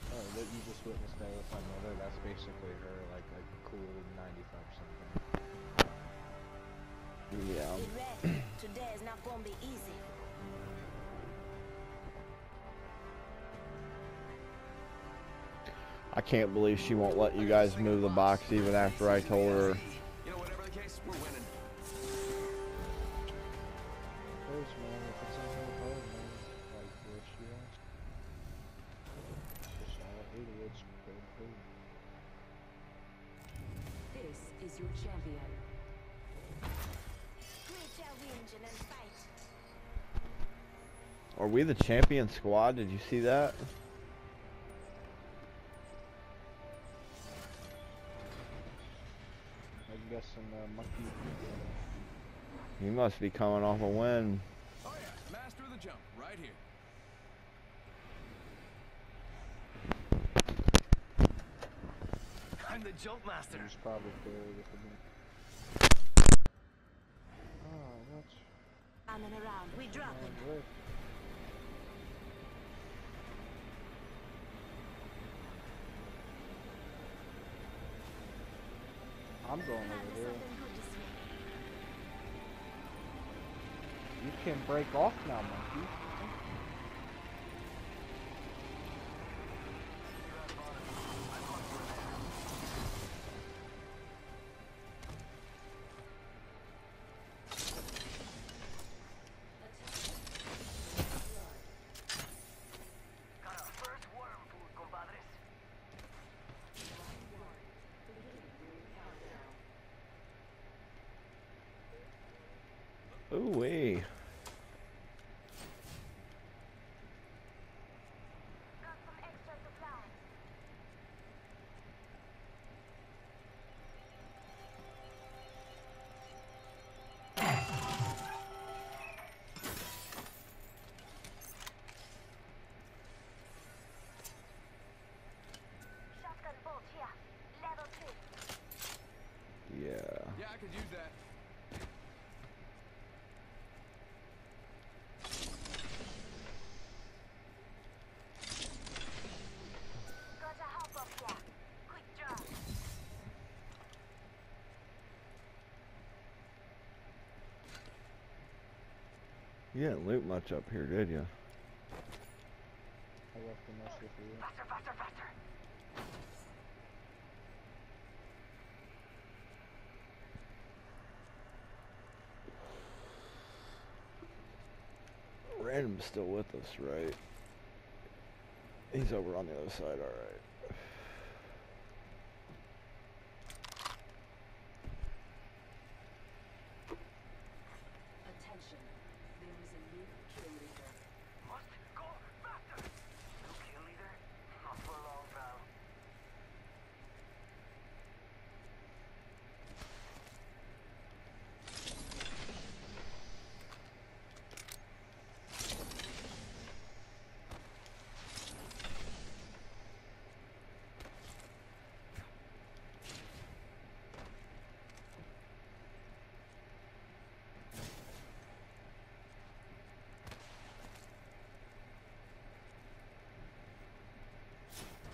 what you just witnessed there with my mother, that's basically her, like a cool 95%. Yeah. Be ready. Today is not gonna be easy. I can't believe she won't let you guys move the box even after I told her. Are we the champion squad? Did you see that? I'm guessing monkey. You must be coming off a win. Oh yeah, master of the jump, right here. I'm the jump master. He's probably buried with the jump. Oh, that's... coming around, we drop it. I'm going over here. You can break off now, monkey. Ooh-wee. Shotgun bolt here. Level 2. Yeah. Yeah, I could use that. You didn't loot much up here, did you? I left the mess with you. Faster. Random's still with us, right? He's over on the other side, alright.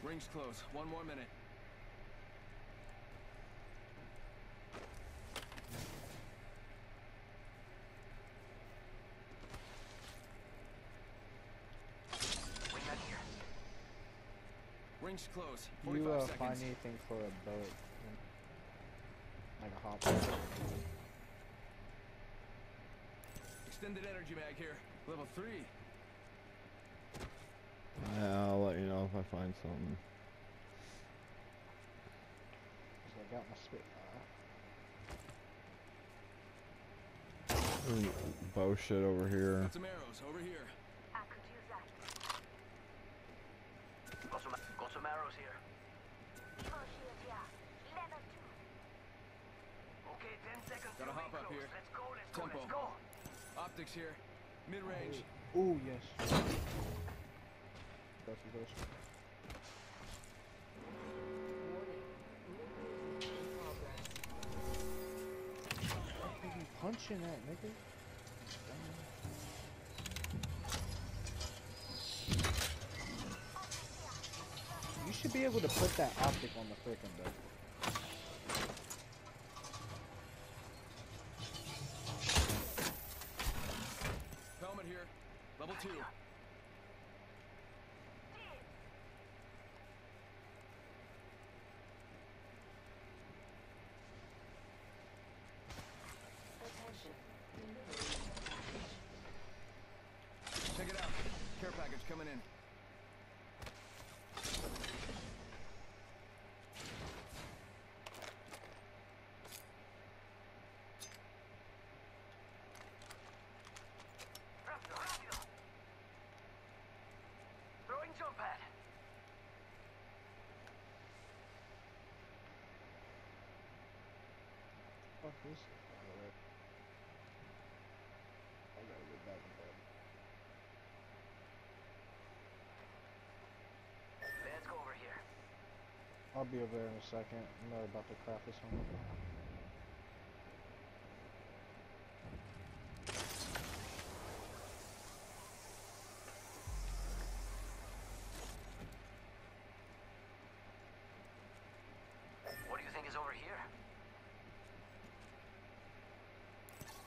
Ring's close. 1 more minute. Wait out here. Ring's close. 45 you seconds. Find anything for a boat, like a hopper. Extended energy mag here. Level 3. Yeah, I'll let you know if I find something. So I got my Spitfire. Bow shit over here. Got some arrows over here. I could use that. Got some arrows here. Okay, 10 seconds. Gotta hop up here. Let's go. Optics here. Mid range. Oh yes. What are you punching at, nigga? should be able to put that optic on the frickin' though. Helmet here. Level 2. Check it out. Care package coming in. Fuck this. I gotta get back to bed. Let's go over here. I'll be over there in a second. I'm not about to craft this one.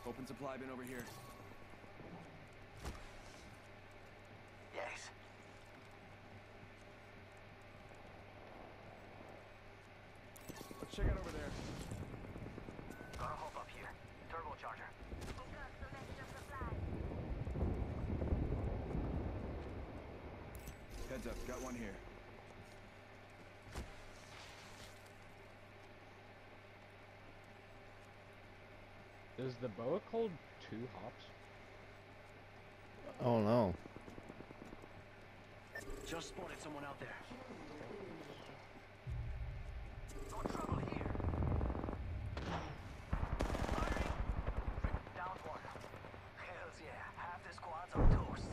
Open supply bin over here. Yes. Let's check it over there. Got a hop up here. Turbocharger. Heads up, got one here. Does the boa hold 2 hops? Oh no. Just spotted someone out there. No trouble here. Down one. Hells yeah, half the squad's on toast.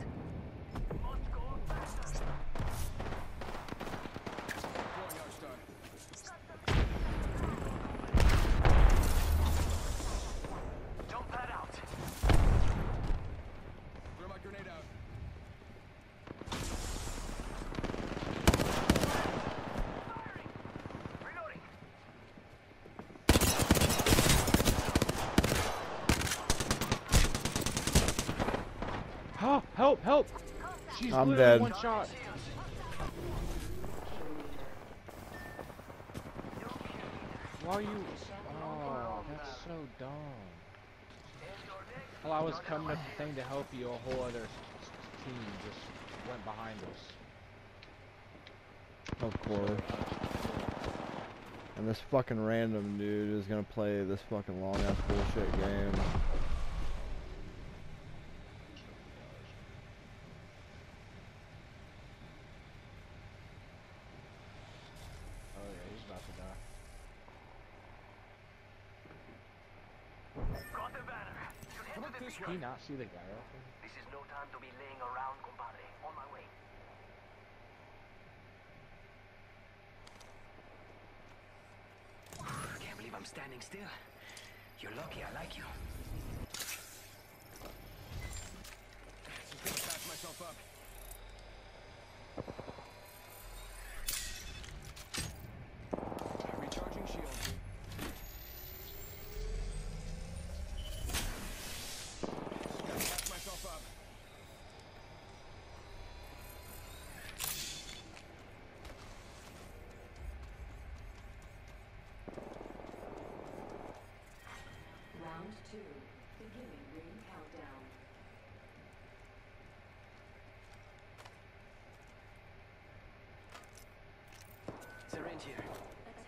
Must go faster. Help! Help! She's I'm dead. One shot. Why are you? Oh, that's so dumb. Well, I was coming up the thing to help you. A whole other team just went behind us. Of course. And this fucking random dude is gonna play this fucking long ass bullshit game. Did you not see the guy off him? This is no time to be laying around, compadre. On my way. I can't believe I'm standing still. You're lucky, I like you. Just gonna patch myself up. Recharging shields. Here. I just gotta patch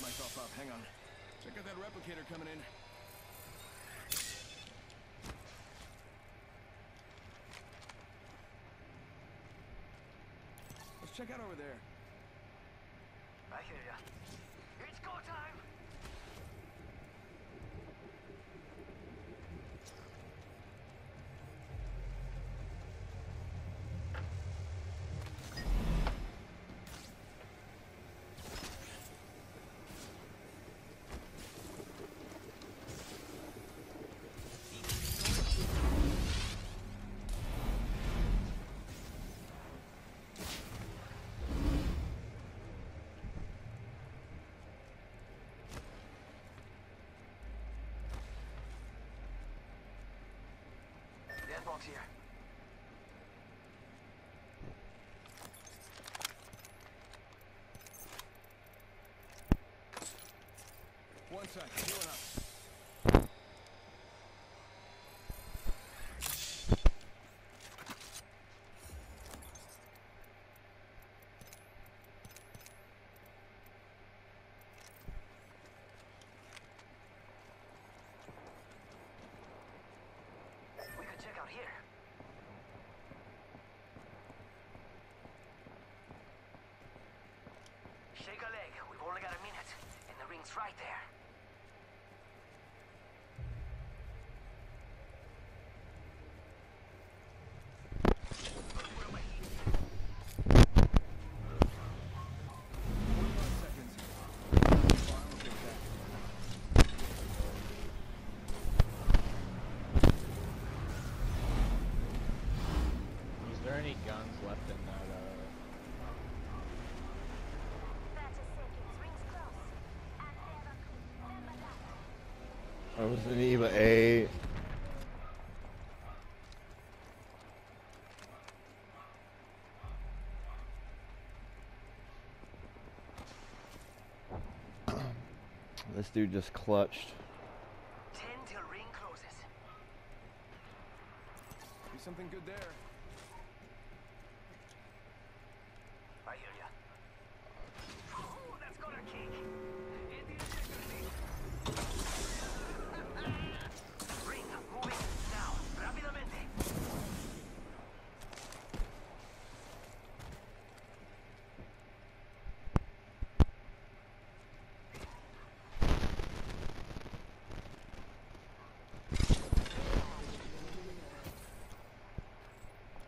myself up. Hang on. Check out that replicator coming in. Let's check out over there. I hear ya. It's go time. Squad's here. One side, healing up. Check out here. Shake a leg. We've only got a minute, and the ring's right there. Any guns left in that I was in EVA 8. This dude just clutched. 10 till ring closes. Do something good there. I hear ya. Oh, that's got a kick. In the integrity. Ring, moving now. Rápidamente.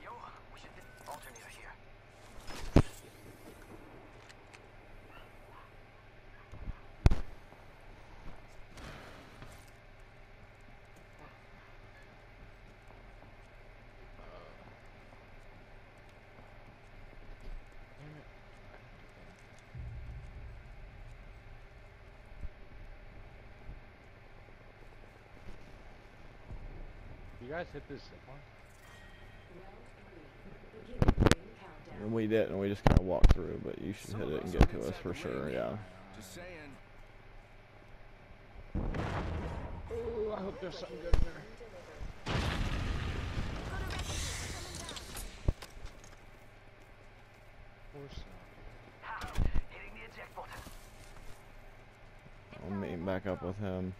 Yo, we should alternate here. You guys hit this one? And we didn't. We just kind of walked through, but you should hit it and get to us for sure. Yeah. Just saying. Ooh, I hope there's something good in there. I'll meet back up with him.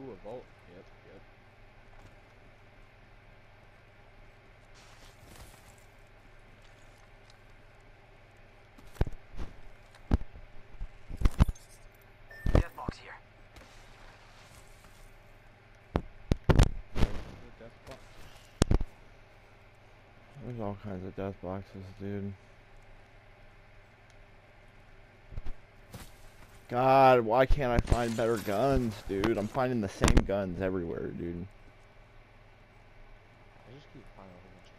Ooh, a bolt. Yep, yep. Deathbox here. There's all kinds of death boxes, dude. God, why can't I find better guns, dude? I'm finding the same guns everywhere, dude. I just keep finding a whole bunch of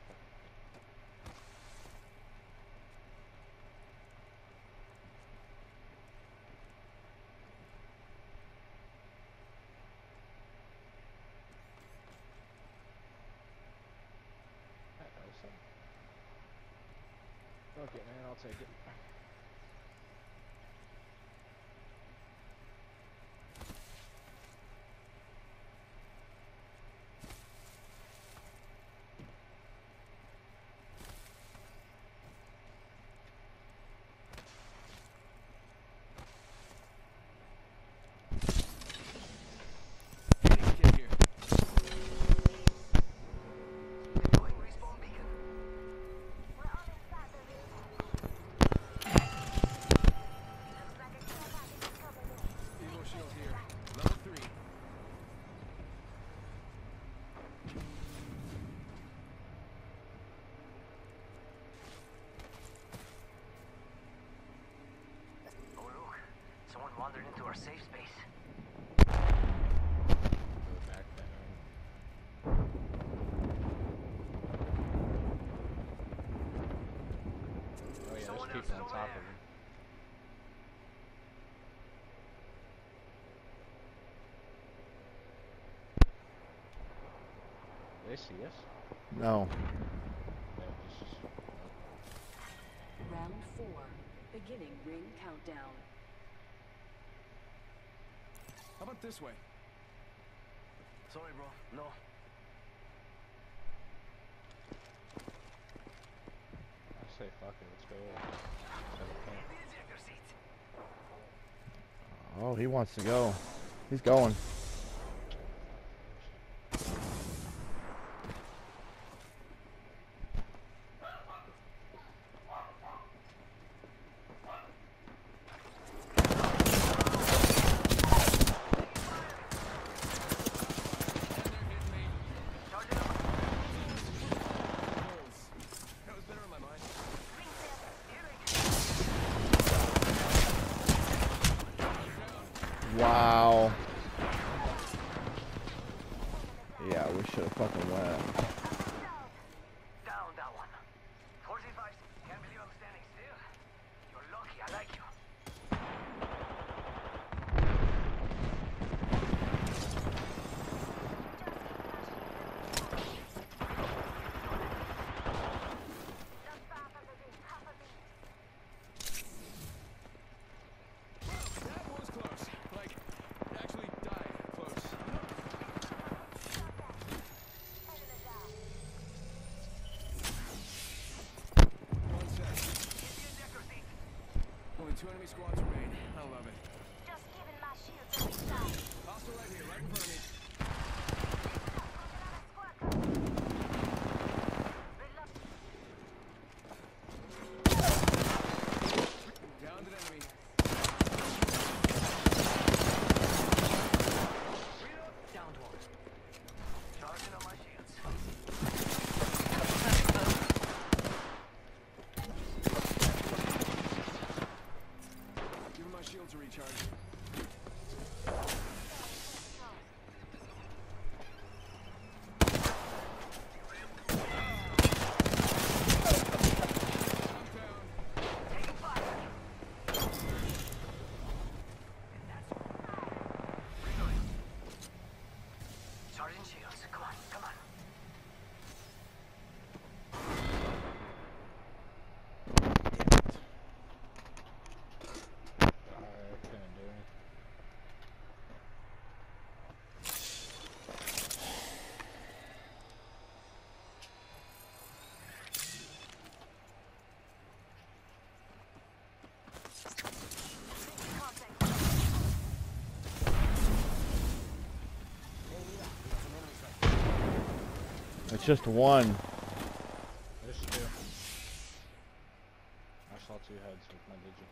stuff. Okay, man, I'll take it. a safe space. Oh yeah, there's people on top of him. They see us? No. Round 4, beginning ring countdown. How about this way? Sorry, bro. No. I say fuck it. Let's go. Oh, he wants to go. He's going. Wow. Yeah, we should have fucking went. Down that one. 45. Can't believe I'm standing still. You're lucky. I like you. That was close. Actually die close. One sec. Only 2 enemy squads remain. I love it. Just giving my shields a shot. Hostile right here, right in front of me. Downed an enemy. Charging on my shields. Giving my shields a recharge. Charging shields. Come on, come on. It's just one. There's 2. I saw 2 heads with my digi.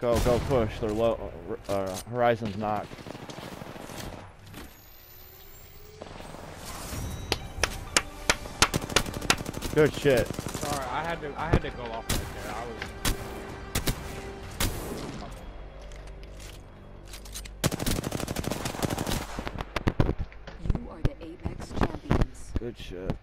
Go, go, push. They're low. Horizon's knocked. Good shit. Sorry, I had to go off right there. I was. Good shit.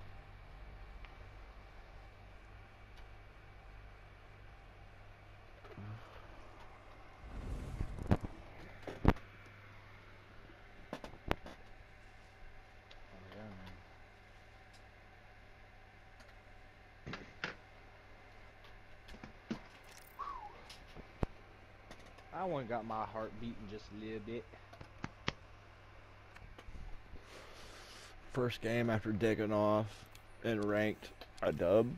I went and got my heart beating just a little bit. First game after digging off and ranked a dub.